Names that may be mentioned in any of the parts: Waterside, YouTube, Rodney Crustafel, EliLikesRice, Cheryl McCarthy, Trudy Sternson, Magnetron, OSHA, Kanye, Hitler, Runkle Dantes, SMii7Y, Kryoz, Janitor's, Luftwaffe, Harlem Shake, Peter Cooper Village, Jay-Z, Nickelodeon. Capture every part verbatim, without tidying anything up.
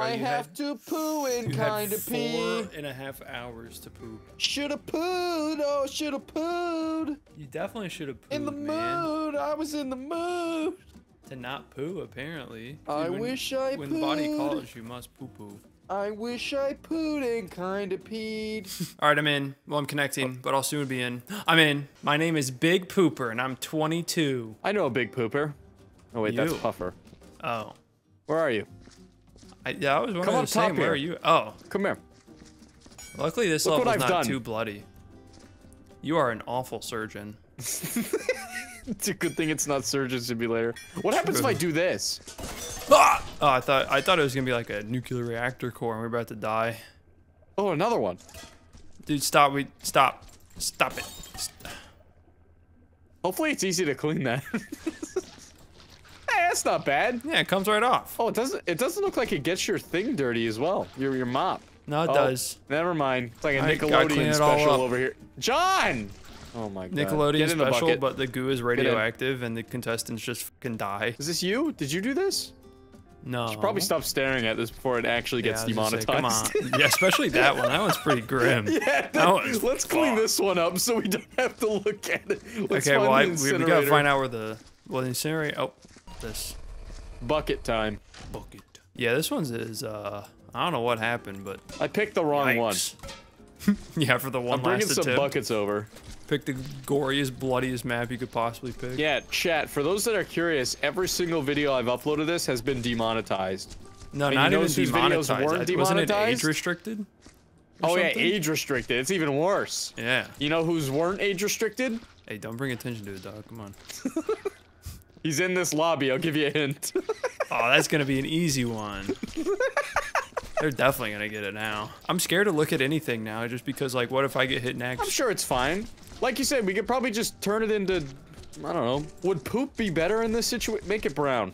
I have had, to poo and kind of pee. Four and a half hours to poop. Should have pooed. Oh, should have pooed. You definitely should have pooed. In the man. mood. I was in the mood. To not poo, apparently. I when, wish I when pooed. When body calls, you must poo poo. I wish I pooed and kind of peed. All right, I'm in. Well, I'm connecting, but I'll soon be in. I'm in. My name is Big Pooper, and I'm twenty-two. I know a Big Pooper. Oh, wait, you. That's Puffer. Oh. Where are you? I, yeah, I was wondering Come the same. Where are you? Oh. Come here. Luckily, this Look level's not done. too bloody. You are an awful surgeon. It's a good thing it's not surgeons to be later. What True. happens if I do this? Ah! Oh, I thought I thought it was gonna be like a nuclear reactor core, and we're about to die. Oh, another one. Dude, stop! We stop! Stop it! Stop. Hopefully, it's easy to clean that. Hey, that's not bad. Yeah, it comes right off. Oh, it doesn't. It doesn't look like it gets your thing dirty as well. Your your mop. No, it oh, does. Never mind. It's like a I Nickelodeon special over here. John. Oh my god. Nickelodeon special, the but the goo is radioactive and the contestants just fucking die. Is this you? Did you do this? No. You should probably stop staring at this before it actually gets yeah, demonetized. Say, come on. Yeah, especially that one. That one's pretty grim. Yeah, that one's, let's clean oh. this one up so we don't have to look at it. Let's okay, well, I, we, we gotta find out where the... Well, the incinerator... Oh, this. Bucket time. Bucket. Yeah, this one's is, uh... I don't know what happened, but... I picked the wrong yikes. one. Yeah, for the one I'm bringing some tip. buckets over. Pick the goriest, bloodiest map you could possibly pick. Yeah, chat, for those that are curious, every single video I've uploaded this has been demonetized. No, and not you know even demonetized. Videos weren't demonetized. Wasn't it age-restricted? Oh something? yeah, age-restricted. It's even worse. Yeah. You know who's weren't age-restricted? Hey, don't bring attention to it, dog. Come on. He's in this lobby. I'll give you a hint. Oh, that's going to be an easy one. They're definitely going to get it now. I'm scared to look at anything now just because, like, what if I get hit next? I'm sure it's fine. Like you said, we could probably just turn it into, I don't know. Would poop be better in this situation? Make it brown.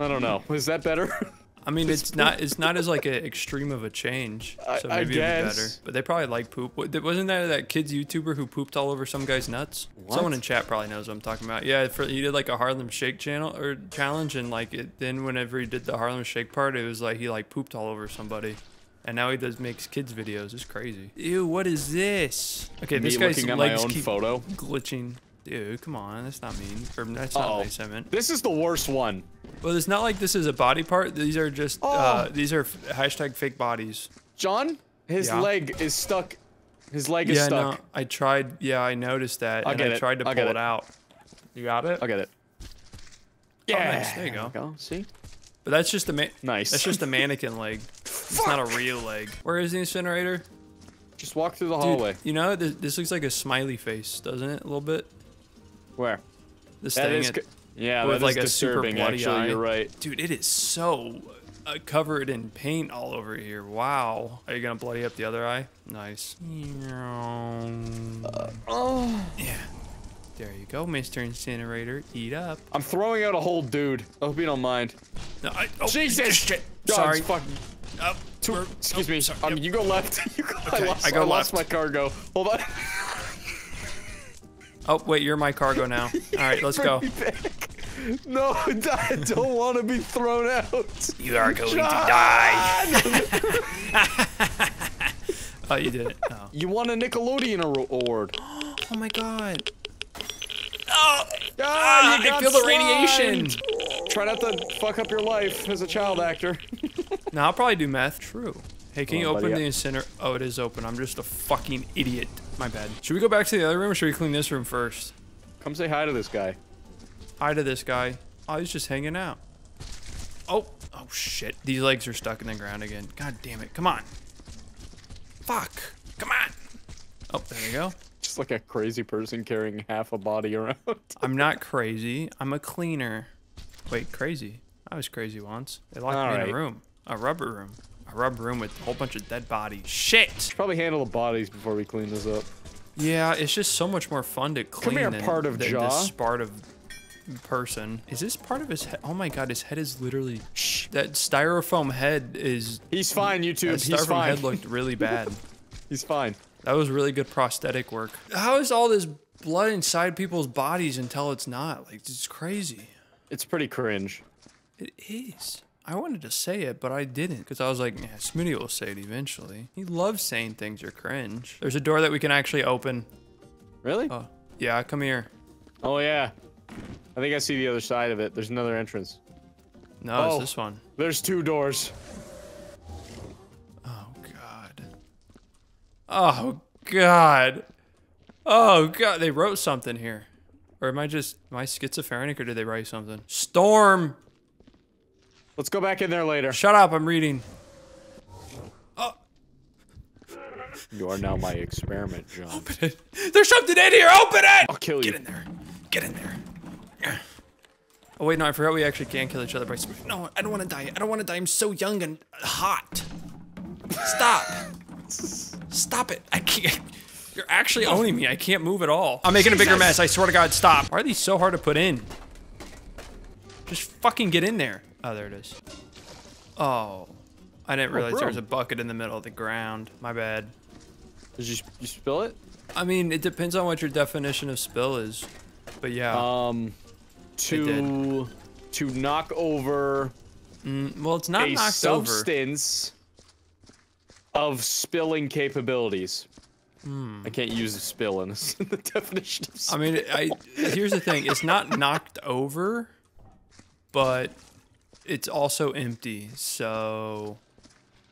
I don't know. Is that better? I mean, it's not It's not as like an extreme of a change. So maybe it'd be better. But they probably like poop. Wasn't that that kid's YouTuber who pooped all over some guy's nuts? What? Someone in chat probably knows what I'm talking about. Yeah, for, he did like a Harlem Shake channel or challenge. And like it, then whenever he did the Harlem Shake part, it was like he like pooped all over somebody. And now he does makes kids videos. It's crazy. Ew, what is this? Okay, Me this guy's legs my own keep photo. glitching. Dude, come on, that's not mean. Or, that's uh -oh. not nice, I meant. This is the worst one. Well, it's not like this is a body part. These are just oh. uh, these are hashtag fake bodies. John, his yeah. leg is stuck. His leg yeah, is stuck. Yeah, no, I tried. Yeah, I noticed that. I'll and get I it. tried to I'll pull it. it out. You got it. I'll get it. Yeah. Oh, nice. There you go. There you go. See. But that's just a man. Nice. That's just a mannequin leg. It's not a real leg. Where is the incinerator? Just walk through the hallway. Dude, you know, this, this looks like a smiley face, doesn't it? A little bit. Where? This that thing. Is at, yeah, with that like is a disturbing, super bloody actually, eye. You're right. Dude, it is so uh, covered in paint all over here. Wow. Are you gonna bloody up the other eye? Nice. Uh, oh. Yeah. There you go, Mister Incinerator. Eat up. I'm throwing out a whole dude. I hope you don't mind. No, I, oh, Jesus! Shit. Sorry. Fucking. Uh, Two, excuse oh, me. Sorry. Um, yep. You go left. You go, okay, I, lost, I, go I lost left. my cargo. Hold on. Oh, wait, you're my cargo now. All right, let's go. No, I don't want to be thrown out. You are going John! to die. Oh, you did it. Oh. You won a Nickelodeon award. Oh, my God. Oh, ah, you got I feel slimed. the radiation. Try not to fuck up your life as a child actor. Now I'll probably do meth. True. Hey, can oh, you open the incinerator? Oh, it is open. I'm just a fucking idiot. My bad. Should we go back to the other room or should we clean this room first? Come say hi to this guy. Hi to this guy. Oh, he's just hanging out. Oh, oh shit. These legs are stuck in the ground again. God damn it. Come on. Fuck. Come on. Oh, there you go. Just like a crazy person carrying half a body around. I'm not crazy. I'm a cleaner. Wait, crazy? I was crazy once. They locked All me right. in a room. A rubber room. A rubber room with a whole bunch of dead bodies. Shit! Should probably handle the bodies before we clean this up. Yeah, it's just so much more fun to clean Come here, than, part of than jaw. this part of person. Is this part of his head? Oh my god, his head is literally... Shh. That styrofoam head is... He's fine, YouTube. That styrofoam He's fine. head looked really bad. He's fine. That was really good prosthetic work. How is all this blood inside people's bodies until it's not? Like, it's crazy. It's pretty cringe. It is. I wanted to say it, but I didn't, because I was like, yeah, Smitty will say it eventually. He loves saying things are cringe. There's a door that we can actually open. Really? Oh, yeah, come here. Oh, yeah. I think I see the other side of it. There's another entrance. No, oh, it's this one. There's two doors. Oh, God. Oh, God. Oh, God. They wrote something here. Or am I just, am I schizophrenic, or did they write something? Storm! Let's go back in there later. Shut up, I'm reading. Oh. You are now my experiment, John. Open it. There's something in here, open it! I'll kill you. Get in there. Get in there. Oh wait, no, I forgot we actually can kill each other by sp- No, I don't want to die. I don't want to die. I'm so young and hot. Stop. Stop it. I can't. You're actually owning me. I can't move at all. I'm making Jesus. a bigger mess. I swear to God, stop. Why are these so hard to put in? Just fucking get in there. Oh, there it is. Oh. I didn't realize oh, there was a bucket in the middle of the ground. My bad. Did you, you spill it? I mean, it depends on what your definition of spill is. But yeah. Um, to, to knock over... Mm, well, it's not knocked over. A substance of spilling capabilities. Hmm. I can't use spill in the definition of spill. I mean, I, here's the thing. It's not knocked over, but it's also empty, so...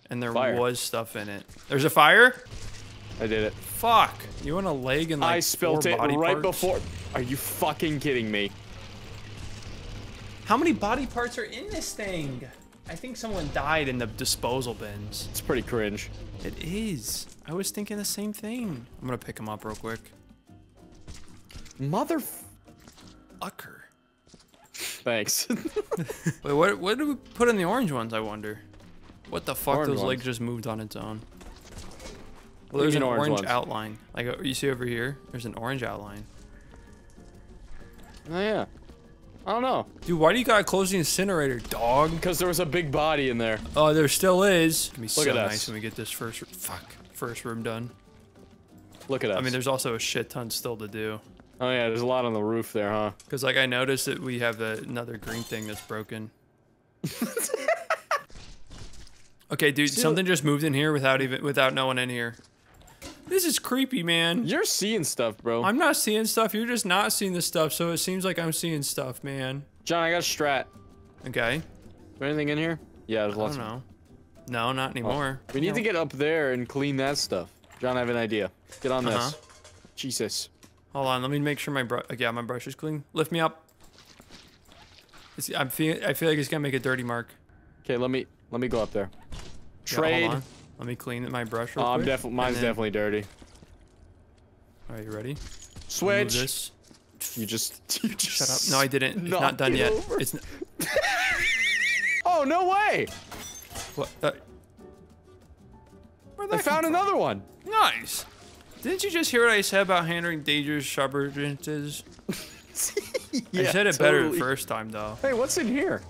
And there fire. was stuff in it. There's a fire? I did it. Fuck. You want a leg and, like, I spilled four it body right parts? before... Are you fucking kidding me? How many body parts are in this thing? I think someone died in the disposal bins. It's pretty cringe. It is. I was thinking the same thing. I'm gonna pick him up real quick. Mother... Fucker. Thanks. Wait, what, what did we put in the orange ones, I wonder? What the fuck? Orange those ones. legs just moved on its own. Well, there's an orange, orange outline. Like, you see over here? There's an orange outline. Oh, yeah. I don't know. Dude, why do you gotta close the incinerator, dog? Because there was a big body in there. Oh, there still is. It's gonna be so nice when we get this first, fuck, first room done. Look at us. I mean, there's also a shit ton still to do. Oh yeah, there's a lot on the roof there, huh? Because, like, I noticed that we have a, another green thing that's broken. Okay, dude, Still, something just moved in here without even without no one in here. This is creepy, man. You're seeing stuff, bro. I'm not seeing stuff. You're just not seeing the stuff, so it seems like I'm seeing stuff, man. John, I got a strat. Okay. Is there anything in here? Yeah, there's lots. I don't know. Of... No, not anymore. Oh. We need no. to get up there and clean that stuff. John, I have an idea. Get on uh-huh. this. Jesus. Hold on, let me make sure my brush. Yeah, my brush is clean. Lift me up. It's, I'm feel. I feel like it's gonna make a dirty mark. Okay, let me let me go up there. Trade. Yeah, hold on. Let me clean my brush real oh, quick. I'm def mine's then... definitely dirty. All right, you ready? Switch. This. You just, you just. Shut up! No, I didn't. It's not done yet. Over. It's. Not... Oh no way! What? Uh... Where'd that I found from? another one. Nice. Didn't you just hear what I said about handling dangerous substances? yeah, I said it totally. better the first time though. Hey, what's in here?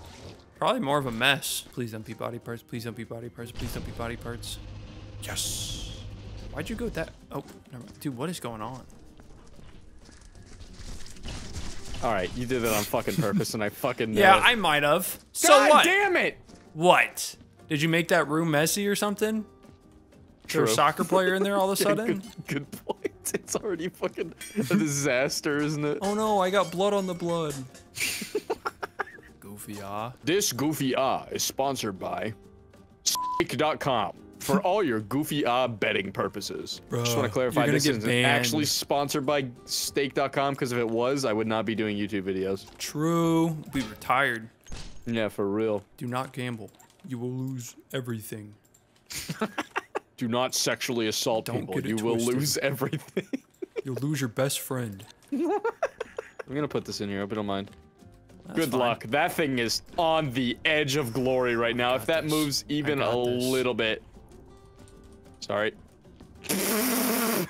Probably more of a mess. Please don't be body parts. Please don't be body parts. Please don't be body parts. Yes. Why'd you go with that? Oh, never mind. Dude, what is going on? All right, you did that on fucking purpose, and I fucking know. Yeah, it. I might have. So God what? damn it! What? Did you make that room messy or something? True. There was a soccer player in there all of a yeah, sudden? Good, good point. It's already fucking a disaster, isn't it? Oh no, I got blood on the blood. Goofy-ah. This Goofy-ah is sponsored by S M I seven Y dot com for all your Goofy-ah betting purposes. Bro, just want to clarify, this isn't actually sponsored by steak dot com, because if it was, I would not be doing YouTube videos. True. We were tired. Yeah, for real. Do not gamble. You will lose everything. Do not sexually assault Don't people. You twisted. will lose everything. You'll lose your best friend. I'm gonna put this in here. Hope you don't mind. That's Good fine. luck. That thing is on the edge of glory right now. If that this. moves even a this. little bit. Sorry.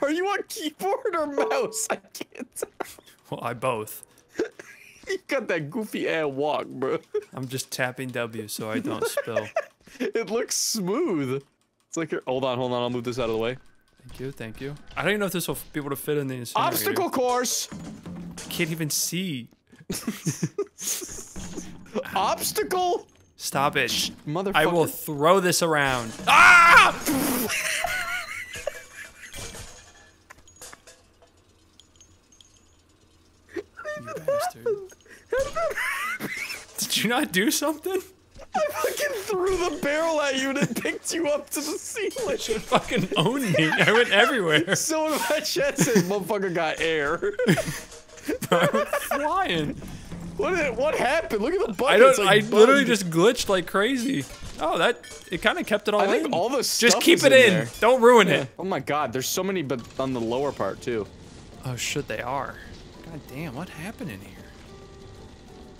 Are you on keyboard or mouse? I can't tell. Well, I both. You got that goofy air walk, bro. I'm just tapping W so I don't spill. It looks smooth. It's like, hold on, hold on. I'll move this out of the way. Thank you, thank you. I don't even know if this will be able to fit in the incinerator. Obstacle course. I can't even see. Obstacle Stop it. Motherfucker. I will throw this around. Ah! You bastard. Did you not do something? I fucking threw the barrel at you and it picked you up to the ceiling. You fucking own me. I went everywhere. So did my chest. Motherfucker got air. Bro, I'm flying. What did, what happened? Look at the buttons. I don't. Like I buttons. literally just glitched like crazy. Oh, that it kind of kept it all. I in. think all the stuff just keep is it in. in. Don't ruin yeah. it. Oh my God, there's so many, but on the lower part too. Oh shit, they are. God damn, what happened in here?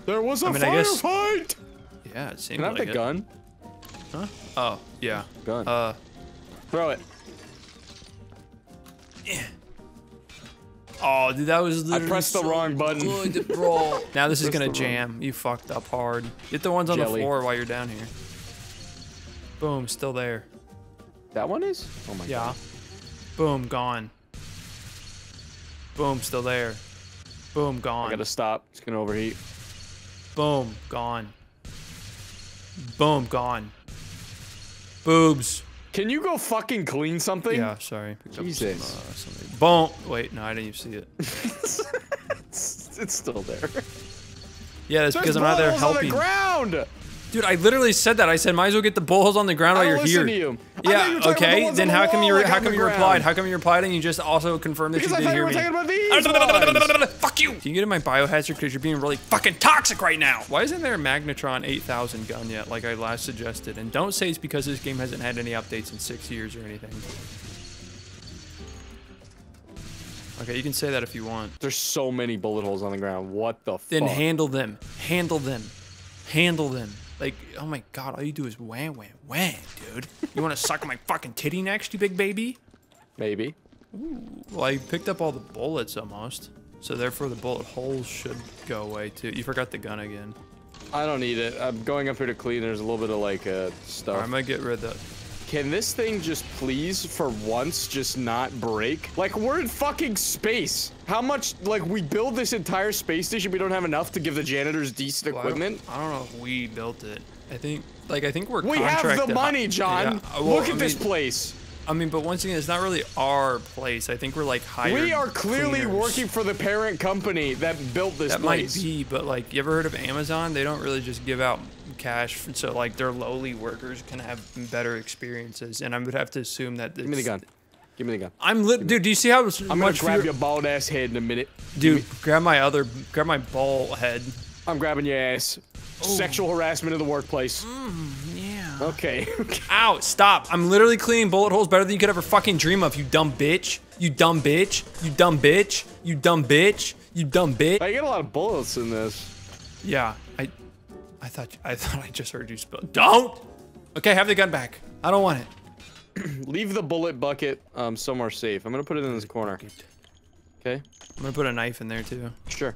There was a I mean, firefight. Yeah, it seemed Can I have like the it. gun? Huh? Oh yeah. Gun. Uh, throw it. Yeah. Oh, dude, that was literally I pressed the so wrong button. Good, bro. Now this is gonna jam. Wrong. You fucked up hard. Get the ones on Jelly. the floor while you're down here. Boom, still there. That one is? Oh my yeah. god. Yeah. Boom, gone. Boom, still there. Boom, gone. I gotta stop. It's gonna overheat. Boom, gone. Boom, gone. Boobs. Can you go fucking clean something? Yeah, sorry. Picked Jesus. Up some, uh, Boom. Wait, no, I didn't even see it. it's, it's still there. Yeah, that's There's because I'm not there helping. There's on the ground! Dude, I literally said that. I said, might as well get the bowls on the ground I while you're here. To you. Yeah, you okay. The then the how come you like how come you replied? How come you replied and you just also confirmed that because you didn't hear me? About Fuck you! Can you get in my biohazard because you're being really fucking toxic right now? Why isn't there a Magnetron eight thousand gun yet, like I last suggested? And don't say it's because this game hasn't had any updates in six years or anything. Okay, you can say that if you want. There's so many bullet holes on the ground. What the fuck? Then handle them. Handle them. Handle them. Like, oh my God, all you do is wham, wham, wham, dude. You want to suck my fucking titty next, you big baby? Maybe. Ooh, well, I picked up all the bullets almost. So therefore the bullet holes should go away too. You forgot the gun again. I don't need it. I'm going up here to clean. There's a little bit of like uh, stuff. All right, I'm gonna get rid of that. Can this thing just please for once just not break? Like we're in fucking space. How much, like we build this entire space station, we don't have enough to give the janitors decent well, equipment? I don't, I don't know if we built it. I think, like I think we're We have the money, John. Yeah, well, Look at I mean, this place. I mean, but once again, it's not really our place. I think we're like hired. We are clearly cleaners. working for the parent company that built this that place. That might be, but like, you ever heard of Amazon? They don't really just give out cash, so like their lowly workers can have better experiences. And I would have to assume that. Give me the gun. Give me the gun. I'm lit, dude. Do you see how much? I'm gonna grab your bald ass head in a minute. Dude, grab my other, grab my ball head. I'm grabbing your ass. Ooh. Sexual harassment in the workplace. Mm, yeah. Okay. Ow, stop. I'm literally cleaning bullet holes better than you could ever fucking dream of, you dumb bitch. You dumb bitch. You dumb bitch. You dumb bitch. You dumb bitch. I get a lot of bullets in this. Yeah. I I thought I thought I just heard you spell. Don't! Okay, have the gun back. I don't want it. Leave the bullet bucket um somewhere safe. I'm gonna put it in this corner. Okay. I'm gonna put a knife in there too. Sure.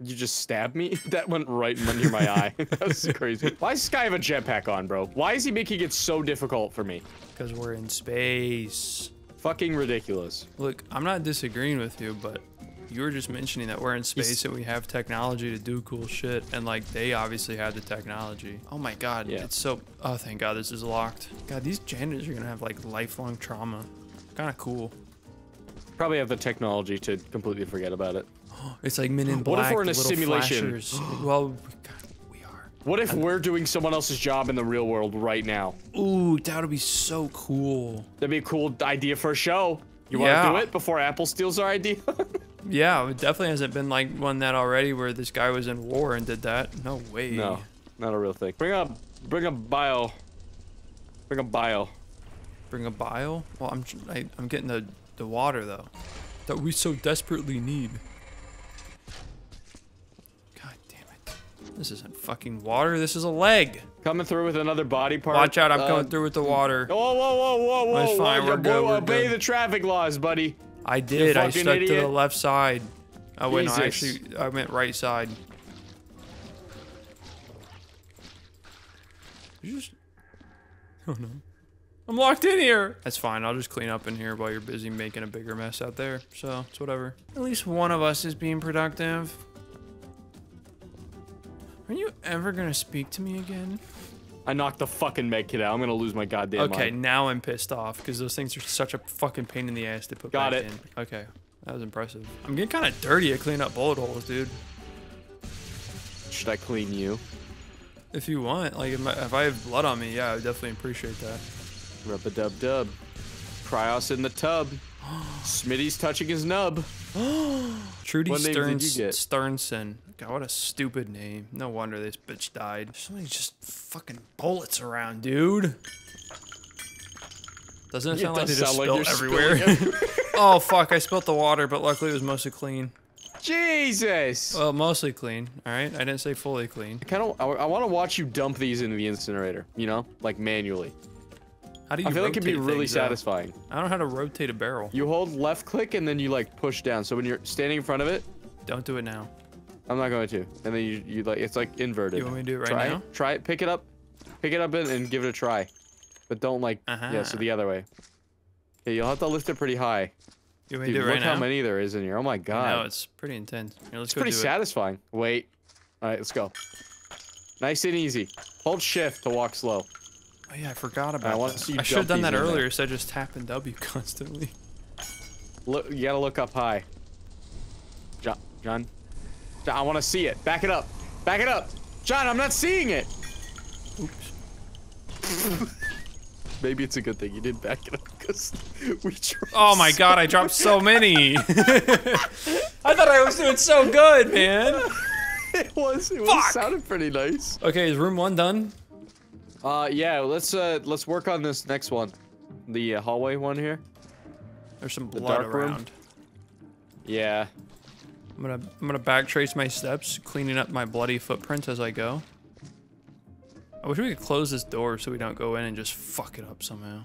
You just stabbed me? That went right under my eye. That was crazy. Why does this guy have a jetpack on, bro? Why is he making it so difficult for me? Because we're in space. Fucking ridiculous. Look, I'm not disagreeing with you, but you were just mentioning that we're in space He's... and we have technology to do cool shit. And like, they obviously have the technology. Oh my God, yeah. It's so... Oh, thank God this is locked. God, these janitors are gonna have like lifelong trauma. Kind of cool. Probably have the technology to completely forget about it. It's like Men in Black. What if we're in a simulation? Well, God, we are. What if we're doing someone else's job in the real world right now? Ooh, that would be so cool. That'd be a cool idea for a show. You want to do it before Apple steals our idea? Yeah, it definitely hasn't been like one that already where this guy was in war and did that. No way. No, not a real thing. Bring up, bring a bio. Bring a bio. Bring a bio? Well, I'm, I, I'm getting the the water though, that we so desperately need. This isn't fucking water. This is a leg. Coming through with another body part. Watch out! I'm uh, coming through with the water. Whoa, whoa, whoa, whoa, whoa! That's fine. Whoa, we're good. We're obey good. the traffic laws, buddy. I did. I stuck idiot. to the left side. I went. No, I actually, I went right side. You just. Oh no. I'm locked in here. That's fine. I'll just clean up in here while you're busy making a bigger mess out there. So it's whatever. At least one of us is being productive. Are you ever gonna speak to me again? I knocked the fucking med kit out. I'm gonna lose my goddamn okay, mind. Okay, now I'm pissed off because those things are such a fucking pain in the ass to put Got back it. in. Okay, that was impressive. I'm getting kind of dirty at cleaning up bullet holes, dude. Should I clean you? If you want, like, if, my, if I have blood on me, yeah, I would definitely appreciate that. Rub a dub dub. Kryoz in the tub. Smitty's touching his nub. Trudy Sternson. God, what a stupid name. No wonder this bitch died. There's so many just fucking bullets around, dude. Doesn't it, it sound does like they just sound spilled like everywhere? everywhere. Oh, fuck. I spilt the water, but luckily it was mostly clean. Jesus. Well, mostly clean. All right. I didn't say fully clean. I kind of, I, I want to watch you dump these into the incinerator, you know, like manually. How do you I feel like it can be really satisfying. Out. I don't know how to rotate a barrel. You hold left click and then you like push down. So when you're standing in front of it. Don't do it now. I'm not going to. And then you, you like, it's like inverted. You want me to do it right try now? It, try it. Pick it up. Pick it up and, and give it a try. But don't like, uh-huh. yeah, so the other way. Yeah, you'll have to lift it pretty high. You want me Dude, to do it right now? Look how many there is in here. Oh my God. No, it's pretty intense. Here, let's it's go pretty do satisfying. It. Wait. All right, let's go. Nice and easy. Hold shift to walk slow. Oh yeah, I forgot about I that. I should have done that earlier, there. so I just tap and W constantly. Look, you gotta look up high. John, John, John I want to see it. Back it up. Back it up. John, I'm not seeing it. Oops. Maybe it's a good thing you didn't back it up because we dropped. Oh my so God, I dropped so many. I thought I was doing so good, man. It was. It was, sounded pretty nice. Okay, is room one done? Uh, yeah, let's, uh, let's work on this next one. The uh, hallway one here. There's some blood the around. Room. Yeah. I'm gonna, I'm gonna backtrace my steps, cleaning up my bloody footprints as I go. I wish we could close this door so we don't go in and just fuck it up somehow.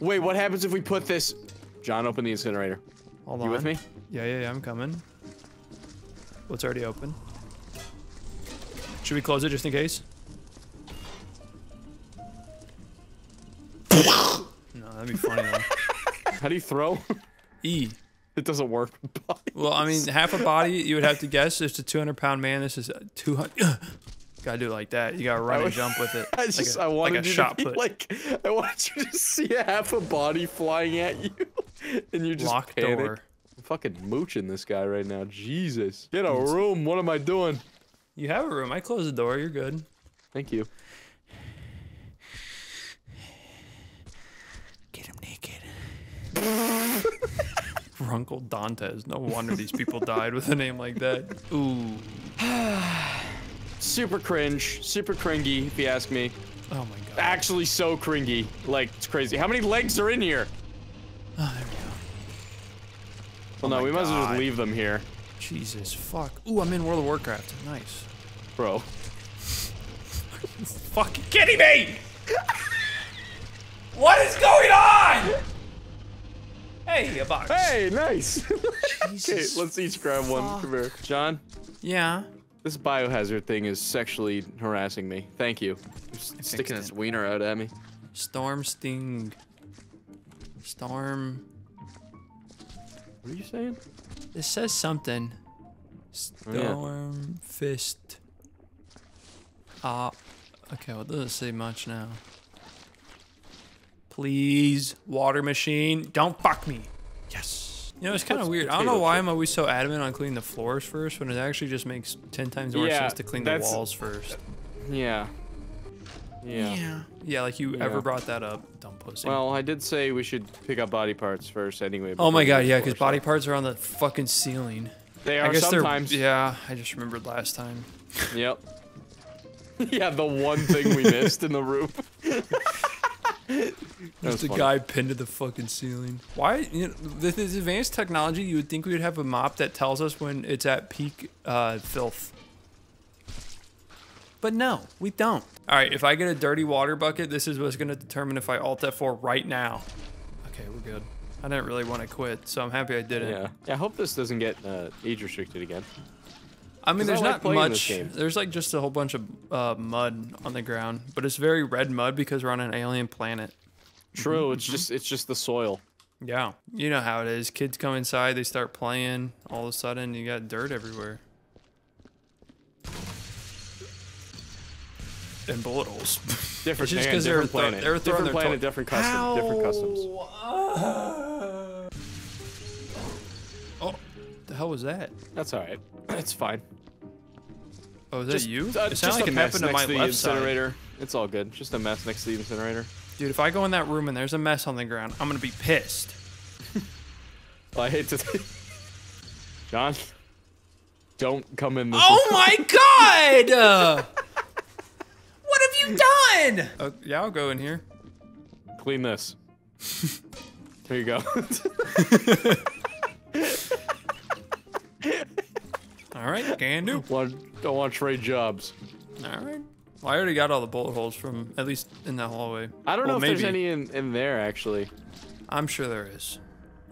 Wait, what happens if we put this... John, open the incinerator. Hold on. You with me? Yeah, yeah, yeah, I'm coming. Well, it's already open. Should we close it just in case? No, that'd be funny though. How do you throw? E. It doesn't work. Well, I mean, half a body, you would have to guess. It's a two hundred pound man. This is a two hundred. Gotta do it like that. You gotta run would, and jump with it. I just, like a, I wanted like a you shot to be, put. Like, I wanted you to see a half a body flying at you. And you just Locked panic. door. I'm fucking mooching this guy right now. Jesus. Get a room. What am I doing? You have a room. I closed the door. You're good. Thank you. Runkle Dantes. No wonder these people died with a name like that. Ooh. Super cringe. Super cringy, if you ask me. Oh my God. Actually so cringy. Like, it's crazy. How many legs are in here? Oh, there we go. Well, oh no, we might God. as well just leave them here. Jesus, fuck. Ooh, I'm in World of Warcraft. Nice. Bro. You're fucking kidding me! What is going on?! Hey, a box. Hey, nice. Okay, let's each grab one. Fuck. Come here. John? Yeah? This biohazard thing is sexually harassing me. Thank you. It's sticking its wiener out at me. Storm sting. Storm. What are you saying? It says something. Storm oh, yeah. fist. Ah. Uh, okay, well, it doesn't say much now. Please, water machine, don't fuck me. Yes. You know, it's kind of weird. I don't know why I'm always so adamant on cleaning the floors first when it actually just makes ten times more yeah, sense to clean the walls first. Yeah. Yeah. Yeah, yeah like you yeah. ever brought that up, dumb pussy. Well, I did say we should pick up body parts first anyway. Oh my God, yeah, because body parts are on the fucking ceiling. They are I guess sometimes. Yeah, I just remembered last time. Yep. Yeah, the one thing we missed in the room. There's a guy pinned to the fucking ceiling. Why? You know, this is advanced technology. You would think we would have a mop that tells us when it's at peak uh, filth. But no, we don't. All right, if I get a dirty water bucket, this is what's going to determine if I alt F four right now. Okay, we're good. I didn't really want to quit, so I'm happy I did it. Yeah, yeah I hope this doesn't get uh, age restricted again. I mean, there's I like not much. There's like just a whole bunch of uh, mud on the ground, but it's very red mud because we're on an alien planet. True. Mm-hmm. It's just it's just the soil. Yeah. You know how it is. Kids come inside, they start playing. All of a sudden, you got dirt everywhere. in bottles. Different, just because they're planet. They're throwing different their planet, different custom, Ow. different customs. Uh, oh, the hell was that? That's all right. It's fine. Oh, is just, that you? Uh, it sounds like it happened to my left side. It's all good. Just a mess next to the incinerator. Dude, if I go in that room and there's a mess on the ground, I'm gonna be pissed. Well, I hate to. John, don't come in. This oh my God! Uh, what have you done? Uh, yeah, I'll go in here. Clean this. There you go. All right, can do. Don't want to trade jobs. All right. Well, I already got all the bullet holes from, at least in that hallway. I don't well, know if maybe. there's any in, in there, actually. I'm sure there is.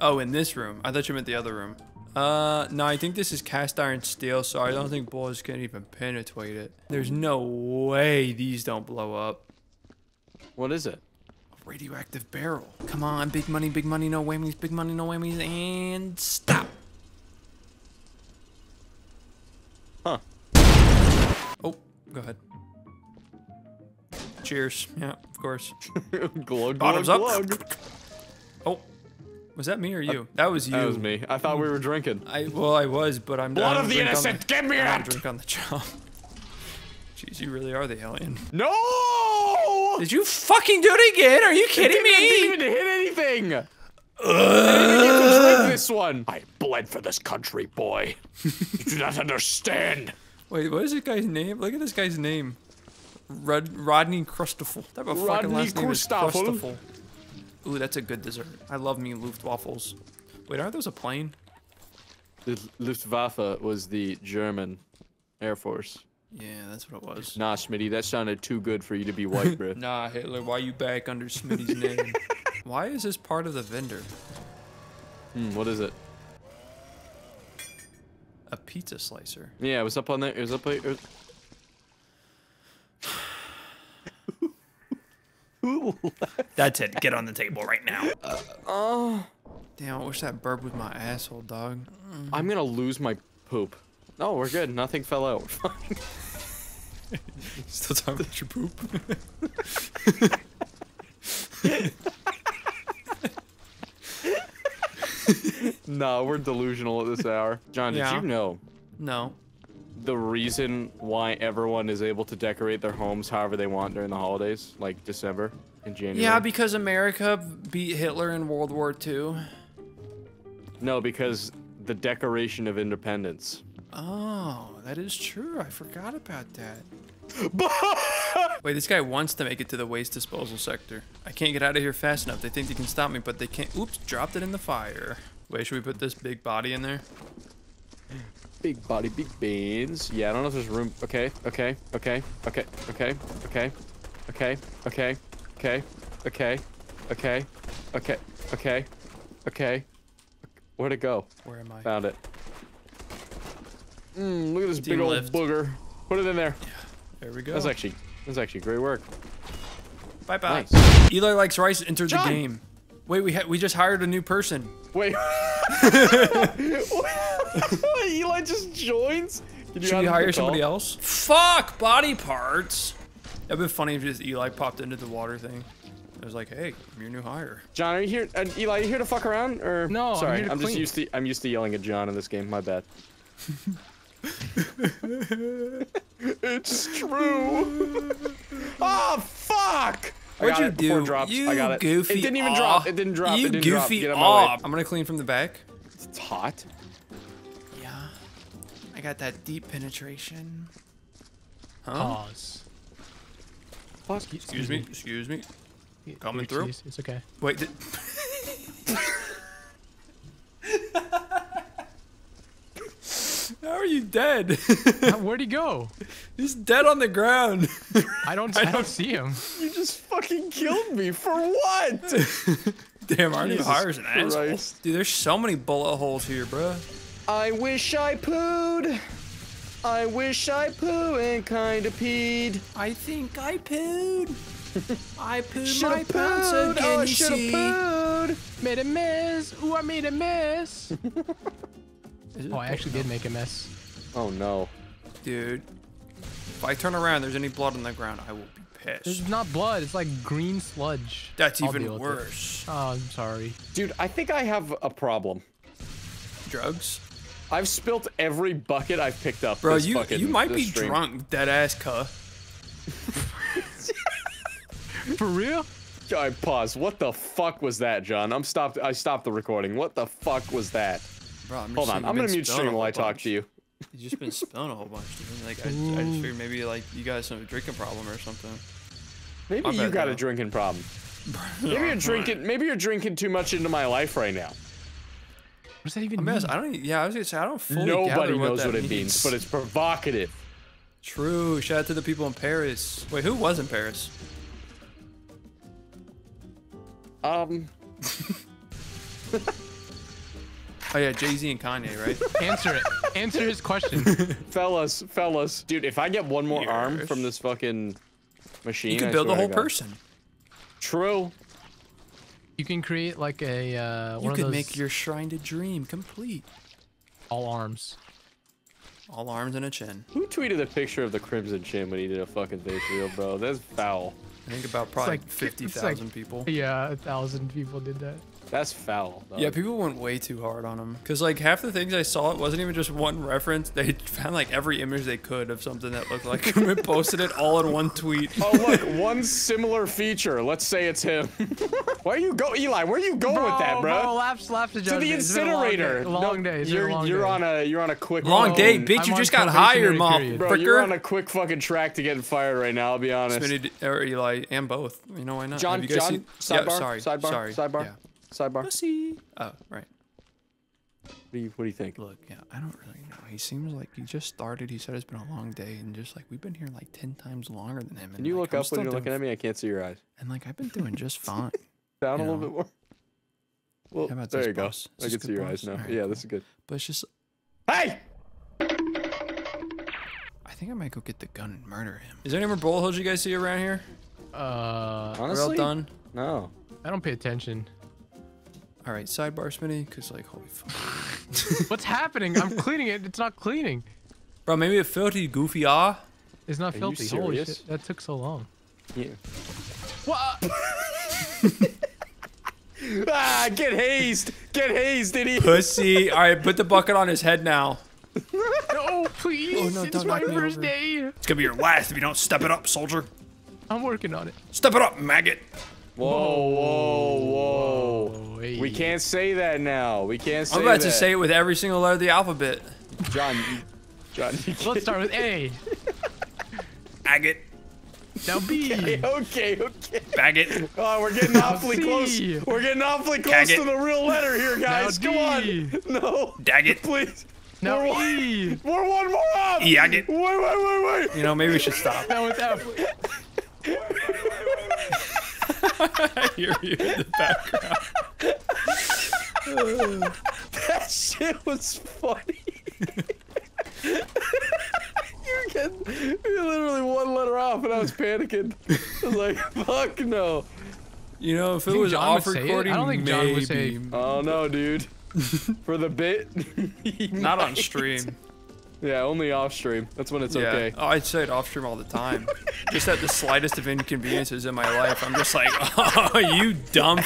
Oh, in this room. I thought you meant the other room. Uh, no, I think this is cast iron steel, so I don't think bullets can even penetrate it. There's no way these don't blow up. What is it? A radioactive barrel. Come on, big money, big money, no whammies, big money, no whammies, and stop. Huh. Oh, go ahead. Cheers. Yeah, of course. Glug, Bottoms glug, up. Glug. Oh, was that me or you? Uh, that was you. That was me. I thought we were drinking. I well, I was, but I'm blood of the innocent. Give me that. Drink on the job. Jeez, you really are the alien. No! Did you fucking do it again? Are you kidding me? I didn't even hit anything. Uh, I didn't even this one. I bled for this country, boy. You do not understand. Wait, what is this guy's name? Look at this guy's name. Rod Rodney Crustafel. That fucking Rodney last name is Crustafel. Ooh, that's a good dessert. I love me Luftwaffles. Wait, aren't those a plane? The Luftwaffe was the German Air Force. Yeah, that's what it was. Nah, Smitty, that sounded too good for you to be white, bro. Nah, Hitler, why you back under Smitty's name? Why is this part of the vendor? Hmm, what is it? A pizza slicer. Yeah, it was up on there. It was up there. That's it. Get on the table right now. Uh, oh. Damn, I wish that burp was my asshole, dog. Mm. I'm gonna lose my poop. No, we're good. Nothing fell out. We're fine. Still talking about your poop? No, we're delusional at this hour. John, yeah. Did you know? No. The reason why everyone is able to decorate their homes however they want during the holidays, like December and January. Yeah, because America beat Hitler in World War Two. No, because the Declaration of Independence. Oh, that is true. I forgot about that. Wait, this guy wants to make it to the waste disposal sector. I can't get out of here fast enough. They think they can stop me, but they can't. Oops, dropped it in the fire. Wait, should we put this big body in there? Big body, big beans. Yeah, I don't know if there's room. Okay, okay, okay, okay, okay, okay, okay, okay, okay, okay, okay, okay, okay, okay. Where'd it go? Where am I? Found it. Mmm, look at this big old booger. Put it in there. There we go. That's actually, that's actually great work. Bye bye. Nice. Eli Likes Rice entered John! the game. Wait, we ha we just hired a new person. Wait. Eli just joins? Did you Should we hire somebody else? Fuck! Body parts! That'd been funny if just Eli popped into the water thing. I was like, hey, I'm your new hire. John, are you here? Uh, Eli, are you here to fuck around? Or no, sorry, I'm, here to I'm clean. just used to I'm used to yelling at John in this game. My bad. It's true. Oh fuck! What'd you do? Drops. You I got it. goofy. It didn't even aw. drop. It didn't drop. You it didn't goofy drop. Get on my way. I'm gonna clean from the back. It's hot. Yeah. I got that deep penetration. Huh? Pause. Pause. Excuse, Excuse me. me. Excuse me. Yeah, Coming through. It's okay. Wait. Did How are you dead? How, where'd he go? He's dead on the ground. I don't, I don't see him. You just fucking killed me. For what? Damn, our new hire's an asshole. Dude, there's so many bullet holes here, bro. I wish I pooed. I wish I poo and kinda peed. I think I pooed. I pooed should've my pants again, oh, you see. Pooed. Made a mess. Ooh, I made a mess. Oh, I actually did make a mess. Oh no. Dude. If I turn around and there's any blood on the ground, I will be pissed. There's not blood. It's like green sludge. That's I'll even worse. Oh, I'm sorry. Dude, I think I have a problem. Drugs? I've spilt every bucket I've picked up. Bro, this you, you might be stream. drunk, dead ass cuh. For real? All right, pause. What the fuck was that, John? I'm stopped. I stopped the recording. What the fuck was that? Bro, I'm Hold on. I'm gonna mute stream while I talk to you. You've just been spilling a whole bunch. Dude. Like I, I just figured maybe like you guys have a drinking problem or something. Maybe you got now. a drinking problem. Maybe you're drinking. Maybe you're drinking too much into my life right now. What does that even I mean? mean? I don't. Yeah, I was gonna say I don't fully Nobody gather what knows that what it means. means, but it's provocative. True. Shout out to the people in Paris. Wait, who was in Paris? Um. Oh yeah, Jay-Z and Kanye, right? Answer it. Answer his question. fellas, fellas, dude, if I get one more Yours. arm from this fucking machine, you can build a whole person. True. You can create like a. Uh, one you could make your shrine to dream complete. All arms. All arms and a chin. Who tweeted a picture of the Crimson Chin when he did a fucking face reel, bro? That's foul. I think about probably like, fifty thousand like, people. Yeah, a thousand people did that. That's foul, though. Yeah, people went way too hard on him. Because, like, half the things I saw, it wasn't even just one reference. They found, like, every image they could of something that looked like him and posted it all in one tweet. Oh, look, one similar feature. Let's say it's him. Where you go, Eli? Where you going bro, with that, bro? Bro, laps, laps to, to the incinerator. Long, long no, day. You're, long you're, day. On a, you're on a quick... Long road. day, bitch. I'm you just got hired, mom. Bro, you're on a quick fucking track to getting fired right now, I'll be honest. Smitty or Eli, and both. You know, why not? John, John, seen? sidebar, yeah, sorry, sidebar, sorry, sidebar. Yeah. Sidebar. Pussy. Oh, right. What do you What do you think? Look, yeah, I don't really know. He seems like he just started. He said it's been a long day, and just like we've been here like ten times longer than him. And Can you like, look I'm up when you're looking at me? I can't see your eyes. And like I've been doing just fine. Down you know? a little bit more. Well, How about there you boss? go. I can see your boss? eyes now. Right, yeah, cool. This is good. But it's just. Hey. I think I might go get the gun and murder him. Is there any more bullet holes you guys see around here? Uh, honestly, done. No. I don't pay attention. All right, sidebar, Smitty, because, like, holy fuck. What's happening? I'm cleaning it. It's not cleaning. Bro, maybe a filthy goofy ah. It's not Are filthy. Holy shit. That took so long. Yeah. What? ah, get hazed. Get hazed, idiot. Pussy. All right, put the bucket on his head now. No, please. Oh, no, it's my first day. It's going to be your last if you don't step it up, soldier. I'm working on it. Step it up, maggot. Whoa, whoa, whoa. whoa. We can't say that now. We can't say that. I'm about that. to say it with every single letter of the alphabet. John, you, John. You Let's start with A. Agate. Now B. Okay, okay, okay. Baggot. Oh, we're getting awfully close. We're getting awfully close Daggett. to the real letter here, guys. Come on. No. Daggett. Please. No. We're one, e. we're one more up. E Agate. Wait, wait, wait, wait. You know, maybe we should stop. Now with F. Wait, wait, wait, wait, wait. I hear you in the background. That shit was funny. You're getting you're literally one letter off, and I was panicking. I was like, "Fuck no!" You know, if it was off recording, I don't think John would say. Oh no, dude! For the bit, not on stream. Yeah, only off stream. That's when it's yeah. okay. Oh, I'd say it off stream all the time. Just at the slightest of inconveniences in my life, I'm just like, oh, you dumb.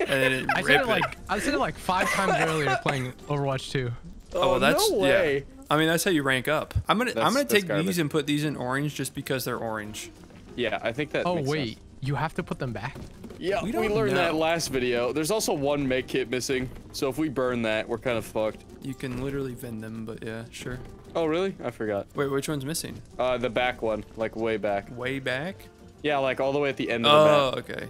And then it I said it, it like I said it like five times earlier playing Overwatch two. Oh, oh well, that's no way. Yeah. I mean, that's how you rank up. I'm gonna that's, I'm gonna take garbage. these and put these in orange just because they're orange. Yeah, I think that. Oh makes wait, sense. you have to put them back. Yeah, we, we learned know. that last video. There's also one med kit missing, so if we burn that, we're kind of fucked. You can literally vend them, but yeah, sure. Oh, really? I forgot. Wait, which one's missing? Uh, the back one, like way back. Way back? Yeah, like all the way at the end of oh, the back. Oh, okay.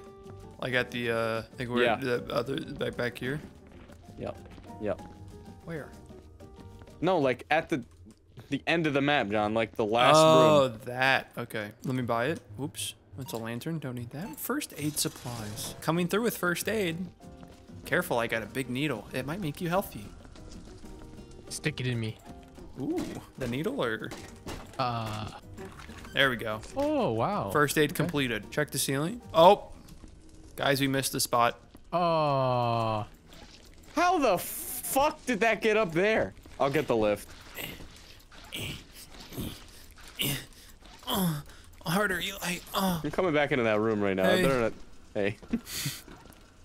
Like at the, uh, like where yeah. the other, like back here? Yep, yep. Where? No, like at the the end of the map, John, like the last oh, room. Oh, that. Okay. Let me buy it. Oops. That's a lantern. Don't need that. First aid supplies. Coming through with first aid. Careful, I got a big needle. It might make you healthy. Stick it in me. Ooh, the needle or? Uh, there we go. Oh, wow. First aid okay. completed. Check the ceiling. Oh, guys, we missed the spot. Oh. How the fuck did that get up there? I'll get the lift. Oh, harder, you. I, oh. I'm coming back into that room right now. Hey. They're not, hey.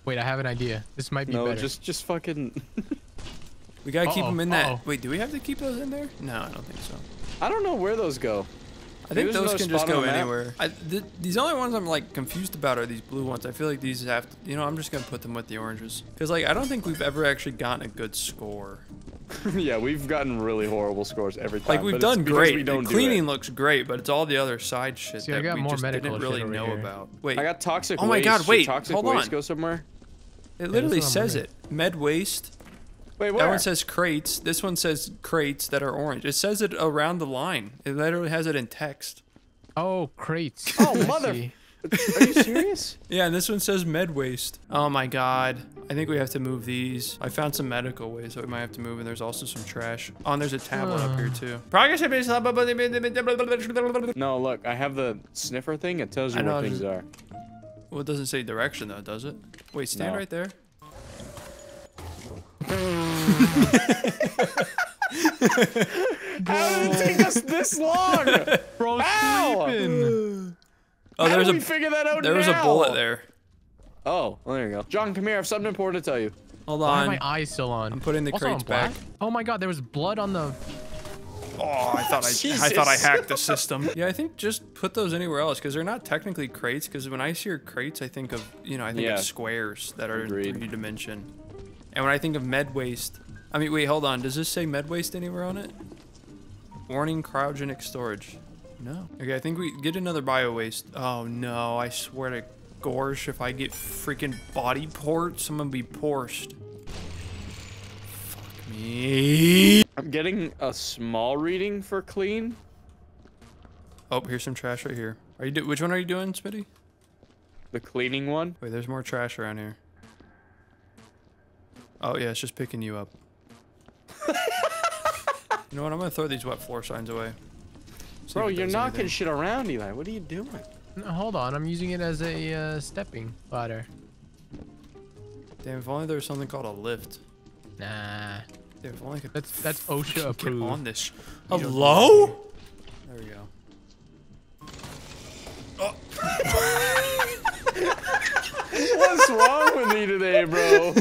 Wait, I have an idea. This might be no, better. No, just, just fucking. We gotta uh-oh, keep them in that. Uh-oh. Wait, do we have to keep those in there? No, I don't think so. I don't know where those go. I think those can just go anywhere. I, th these only ones I'm like confused about are these blue ones. I feel like these have to, you know, I'm just gonna put them with the oranges. Cause like, I don't think we've ever actually gotten a good score. Yeah, we've gotten really horrible scores every time. Like we've done great. We don't the cleaning do looks great, but it's all the other side shit See, that I got we more just didn't really know here. About. Wait, I got toxic waste. Oh my god, waste. wait, toxic hold waste on. Go somewhere. It literally yeah, says it. Med waste. Wait, where? That one says crates. This one says crates that are orange. It says it around the line. It literally has it in text. Oh, crates. Oh, mother. Are you serious? Yeah, and this one says med waste. Oh my god. I think we have to move these. I found some medical waste that we might have to move, and there's also some trash. Oh, and there's a tablet uh. up here too. No, look, I have the sniffer thing. It tells you know, where things are. Well, it doesn't say direction though, does it? Wait, stand no. right there. How did it take us this long? Bro, sleeping. Oh, there's a figure that out. There now? was a bullet there. Oh, well, there you go. John, come here. I have something important to tell you. Hold on. Why are my eyes still on? I'm putting the also crates back. Oh my God, there was blood on the. Oh, I thought I, I thought I hacked the system. Yeah, I think just put those anywhere else because they're not technically crates. Because when I hear crates, I think of you know I think yeah. of squares that are Agreed. in three D dimension. And when I think of med waste, I mean, wait, hold on. Does this say med waste anywhere on it? Warning, cryogenic storage. No. Okay, I think we get another bio waste. Oh no, I swear to gorsh, if I get freaking body ports, I'm gonna be porched. Fuck me. I'm getting a small reading for clean. Oh, here's some trash right here. Are you do which one are you doing, Smitty? The cleaning one. Wait, there's more trash around here. Oh yeah, it's just picking you up. You know what? I'm gonna throw these wet floor signs away. See Bro, you're knocking anything. shit around, Eli. What are you doing? No, hold on, I'm using it as a uh, stepping ladder. Damn, if only there was something called a lift. Nah. Damn, if only I could that's that's OSHA approved. Get on this. Hello? There we go. Oh. What's wrong with me today, bro?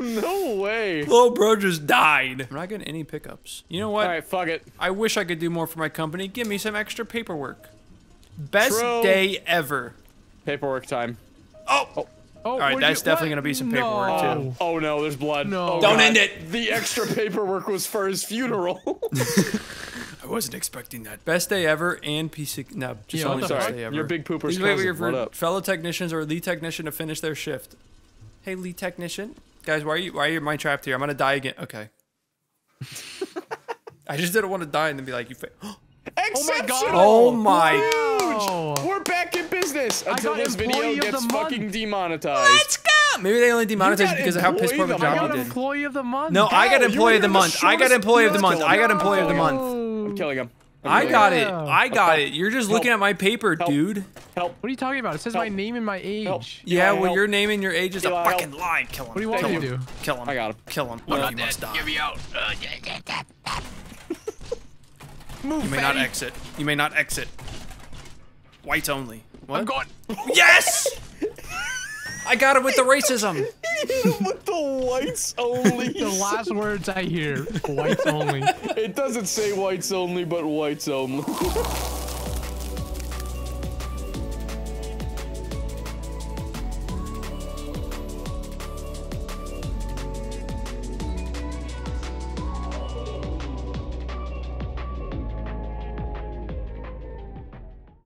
No way. Little bro just died. I'm not getting any pickups. You know what? All right, fuck it. I wish I could do more for my company. Give me some extra paperwork. Best True. day ever. Paperwork time. Oh. oh. oh All right, that's you, definitely going to be some no. paperwork, too. Oh, no, there's blood. No. Oh, Don't God. end it. The extra paperwork was for his funeral. I wasn't expecting that. Best day ever and piece of... No, just yeah, only best day ever. Your big pooper's cousin. What up? Fellow technicians or lead technician to finish their shift. Hey, lead technician. Guys, why are you why are you mind trapped here? I'm gonna die again. Okay. I just didn't want to die and then be like, you fa Exceptional! Oh my god! Oh my Huge. We're back in business until this video gets fucking demonetized. Let's go! Maybe they only demonetized because of how piss poor the job we did. Employee of the month. No, I got employee of the month. I got employee of the month. I got employee of the month. I'm killing him. I got it. I got it. You're just looking at my paper, dude. Help. What are you talking about? It says my name and my age. Yeah, well, your name and your age is a fucking lie. Kill him. What do you want me to do? Kill him. I got him. Kill him. Well, you must die. Get me out. Move, You may not exit. You may not exit. Whites only. What? I'm going. Yes! I got it with the racism. With the whites only. The last words I hear. Whites only. It doesn't say whites only, but whites only.